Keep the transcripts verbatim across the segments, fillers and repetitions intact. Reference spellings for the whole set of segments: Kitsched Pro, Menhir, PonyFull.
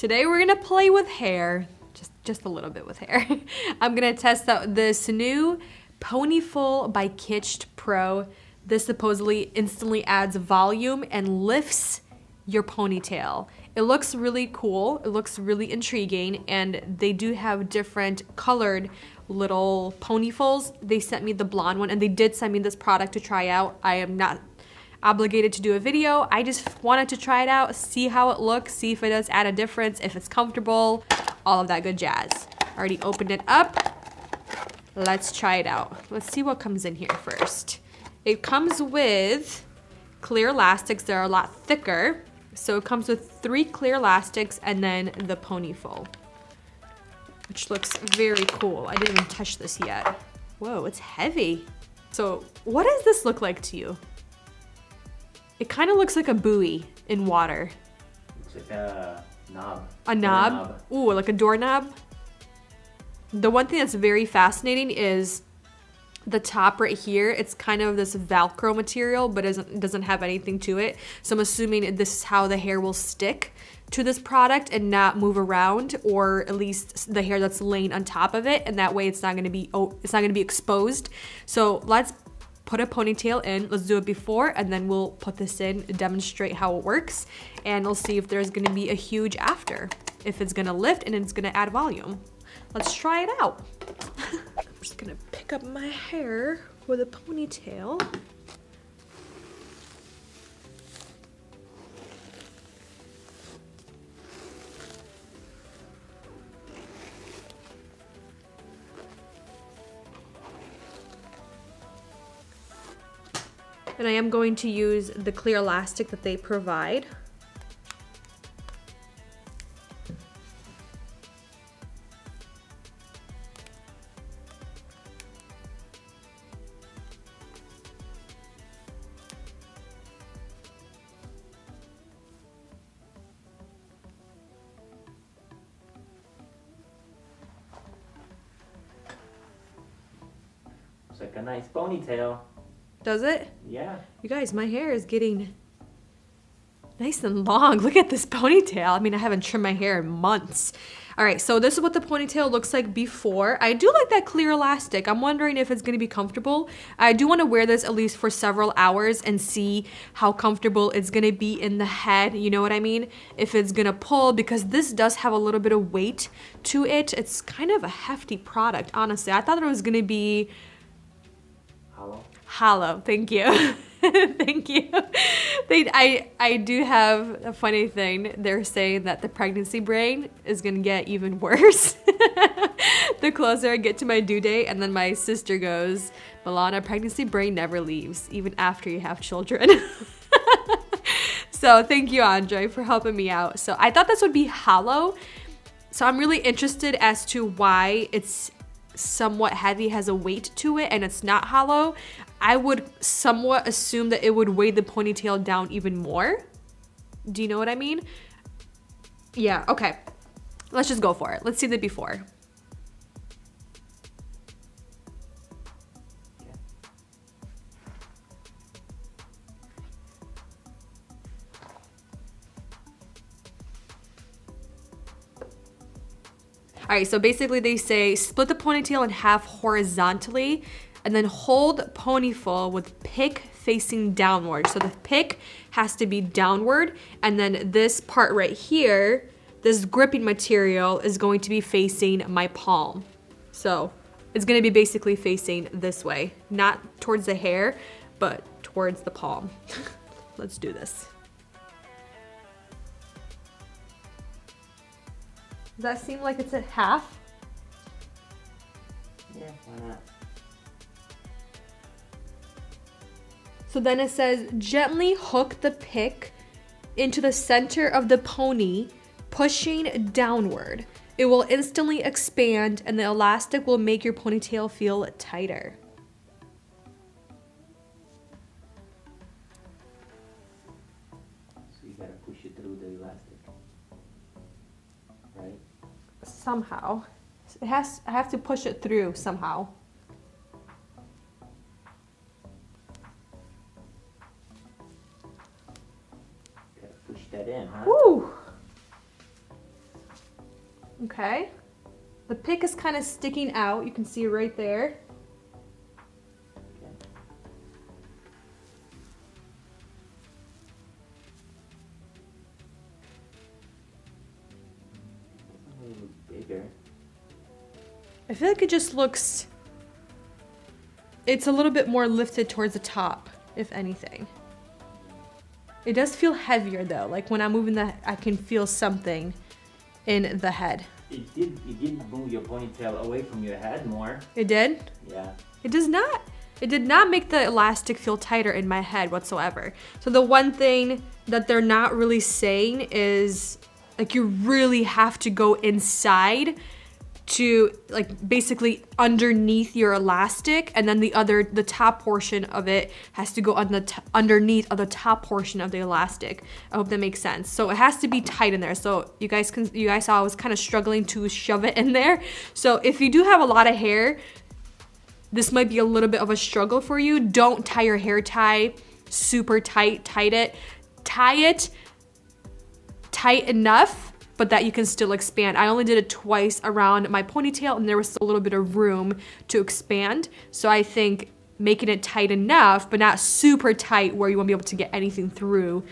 Today we're gonna play with hair, just, just a little bit with hair. I'm gonna test out this new PonyFull by Kitsched Pro. This supposedly instantly adds volume and lifts your ponytail. It looks really cool, it looks really intriguing, and they do have different colored little PonyFulls. They sent me the blonde one, and they did send me this product to try out. I am not obligated to do a video. I just wanted to try it out, see how it looks, see if it does add a difference, if it's comfortable, all of that good jazz. Already opened it up. Let's try it out. Let's see what comes in here first. It comes with clear elastics that are a lot thicker. So it comes with three clear elastics and then the PonyFull, which looks very cool. I didn't even touch this yet. Whoa, it's heavy. So what does this look like to you? It kind of looks like a buoy in water. Looks like a knob. A knob? A knob. Ooh, like a doorknob. The one thing that's very fascinating is the top right here, it's kind of this Velcro material, but it doesn't have anything to it. So I'm assuming this is how the hair will stick to this product and not move around, or at least the hair that's laying on top of it. And that way it's not gonna be, oh, it's not gonna be exposed. So let's put a ponytail in. Let's do it before, and then we'll put this in, demonstrate how it works. And we'll see if there's gonna be a huge after, if it's gonna lift and it's gonna add volume. Let's try it out. I'm just gonna pick up my hair with a ponytail. And I am going to use the clear elastic that they provide. Like a nice ponytail. Does it? Yeah. You guys, my hair is getting nice and long. Look at this ponytail. I mean, I haven't trimmed my hair in months. All right, so this is what the ponytail looks like before. I do like that clear elastic. I'm wondering if it's gonna be comfortable. I do wanna wear this at least for several hours and see how comfortable it's gonna be in the head, you know what I mean? If it's gonna pull, because this does have a little bit of weight to it. It's kind of a hefty product, honestly. I thought it was gonna be hollow. Hollow, thank you. Thank you. They, I, I do have a funny thing. They're saying that the pregnancy brain is gonna get even worse the closer I get to my due date, and then my sister goes, Milana, pregnancy brain never leaves, even after you have children. So thank you, Andre, for helping me out. So I thought this would be hollow. So I'm really interested as to why it's somewhat heavy, has a weight to it, and it's not hollow. I would somewhat assume that it would weigh the ponytail down even more. Do you know what I mean? Yeah, okay. Let's just go for it. Let's see the before. All right, so basically they say split the ponytail in half horizontally and then hold PonyFull with pick facing downward. So the pick has to be downward, and then this part right here, this gripping material is going to be facing my palm. So it's gonna be basically facing this way, not towards the hair, but towards the palm. Let's do this. Does that seem like it's at half? Yeah, why not? So then it says, gently hook the pick into the center of the pony, pushing downward. It will instantly expand, and the elastic will make your ponytail feel tighter. So you gotta push it through the elastic, right? Somehow. It has, I have to push it through somehow. Gotta push that in, huh? Woo! okay? The pick is kind of sticking out, you can see right there. A little bigger. I feel like it just looks, it's a little bit more lifted towards the top, if anything. It does feel heavier though, like when I'm moving the, I can feel something in the head. It did, it did move your ponytail away from your head more. It did? Yeah. It does not, it did not make the elastic feel tighter in my head whatsoever. So the one thing that they're not really saying is, like, you really have to go inside to, like, basically underneath your elastic, and then the other, the top portion of it has to go on the t underneath of the top portion of the elastic. I hope that makes sense. So it has to be tight in there. So you guys can, you guys saw I was kind of struggling to shove it in there. So if you do have a lot of hair, this might be a little bit of a struggle for you. Don't tie your hair tie super tight, tight it, tie it tight enough, but that you can still expand. I only did it twice around my ponytail and there was still a little bit of room to expand. So I think making it tight enough, but not super tight where you won't be able to get anything through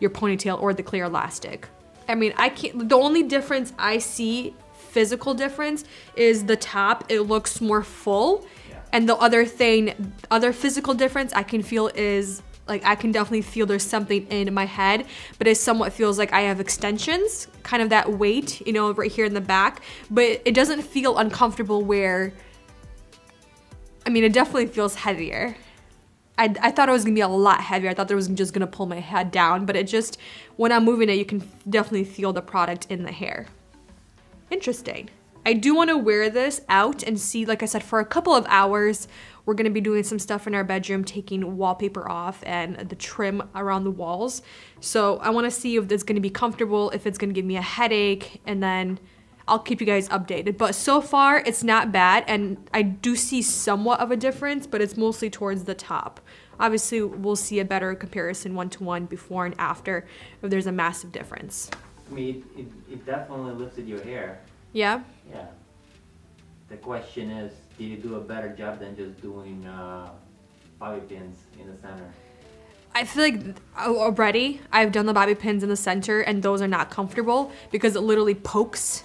your ponytail or the clear elastic. I mean, I can't, the only difference I see, physical difference, is the top, it looks more full. Yeah. And the other thing, other physical difference I can feel is, like, I can definitely feel there's something in my head, but it somewhat feels like I have extensions, kind of that weight, you know, right here in the back, but it doesn't feel uncomfortable where, I mean, it definitely feels heavier. I, I thought it was gonna be a lot heavier. I thought there was just gonna pull my head down, but it just, when I'm moving it, you can definitely feel the product in the hair. Interesting. I do wanna wear this out and see, like I said, for a couple of hours. We're gonna be doing some stuff in our bedroom, taking wallpaper off and the trim around the walls. So I wanna see if it's gonna be comfortable, if it's gonna give me a headache, and then I'll keep you guys updated. But so far, it's not bad, and I do see somewhat of a difference, but it's mostly towards the top. Obviously, we'll see a better comparison one-to-one before and after if there's a massive difference. I mean, it, it, it definitely lifted your hair. Yeah? Yeah. The question is, did you do a better job than just doing uh, bobby pins in the center? I feel like already I've done the bobby pins in the center and those are not comfortable because it literally pokes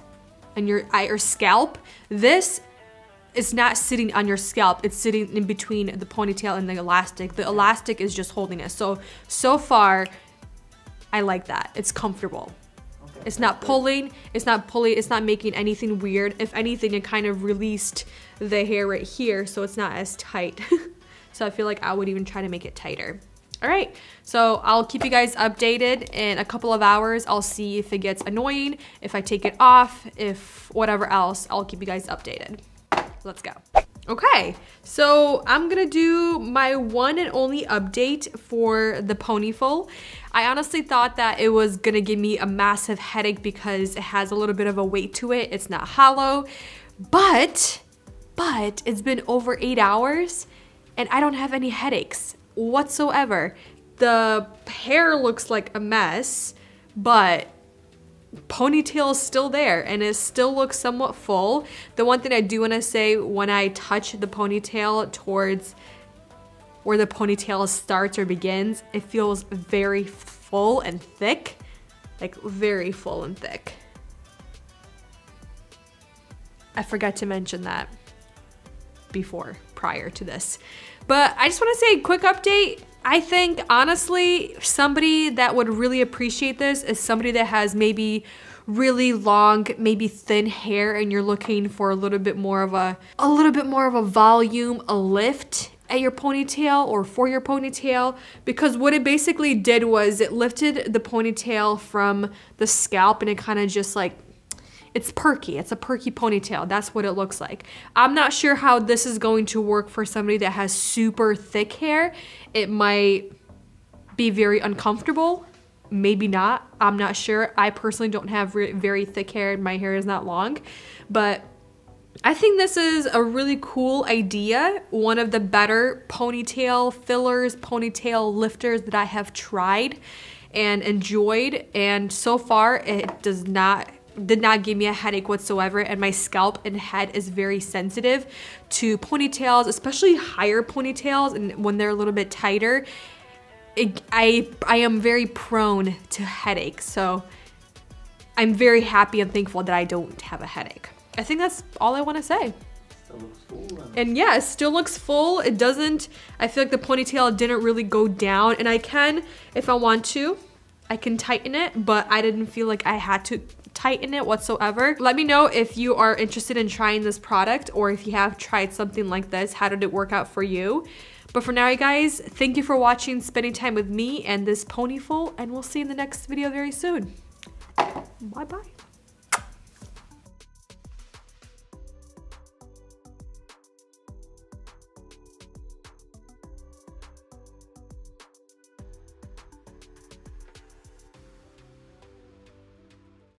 on your eye or scalp. This is not sitting on your scalp. It's sitting in between the ponytail and the elastic. The elastic is just holding it. So, so far, I like that. It's comfortable. It's not pulling, it's not pulling, it's not making anything weird. If anything, it kind of released the hair right here, so it's not as tight. So I feel like I would even try to make it tighter. All right, so I'll keep you guys updated in a couple of hours. I'll see if it gets annoying, if I take it off, if whatever else, I'll keep you guys updated. Let's go. Okay, so I'm gonna do my one and only update for the PonyFull. I honestly thought that it was gonna give me a massive headache because it has a little bit of a weight to it. It's not hollow, but, but it's been over eight hours and I don't have any headaches whatsoever. The hair looks like a mess, but ponytail is still there and it still looks somewhat full. The one thing I do want to say, when I touch the ponytail towards where the ponytail starts or begins, it feels very full and thick, like very full and thick. I forgot to mention that before, prior to this. But I just want to say, quick update. I think, honestly, somebody that would really appreciate this is somebody that has maybe really long, maybe thin hair, and you're looking for a little bit more of a, a little bit more of a volume, a lift at your ponytail or for your ponytail. Because what it basically did was it lifted the ponytail from the scalp and it kind of just like, it's perky, it's a perky ponytail. That's what it looks like. I'm not sure how this is going to work for somebody that has super thick hair. It might be very uncomfortable, maybe not, I'm not sure. I personally don't have very thick hair and my hair is not long, but I think this is a really cool idea. One of the better ponytail fillers, ponytail lifters that I have tried and enjoyed, and so far it does not did not give me a headache whatsoever, and my scalp and head is very sensitive to ponytails, especially higher ponytails, and when they're a little bit tighter, it, I, I am very prone to headaches, so I'm very happy and thankful that I don't have a headache. I think that's all I want to say. Still looks full. And yeah, it still looks full. It doesn't, I feel like the ponytail didn't really go down, and I can, if I want to, I can tighten it, but I didn't feel like I had to tighten it whatsoever. Let me know if you are interested in trying this product, or if you have tried something like this, how did it work out for you? But for now, you guys, thank you for watching, spending time with me and this PonyFull, and we'll see you in the next video very soon. Bye-bye.